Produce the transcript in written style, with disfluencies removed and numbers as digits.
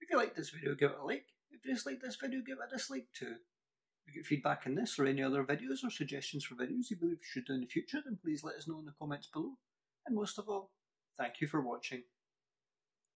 If you liked this video, give it a like. If you disliked this video, give it a dislike too. If you get feedback on this or any other videos or suggestions for videos you believe we should do in the future, then please let us know in the comments below. And most of all, thank you for watching.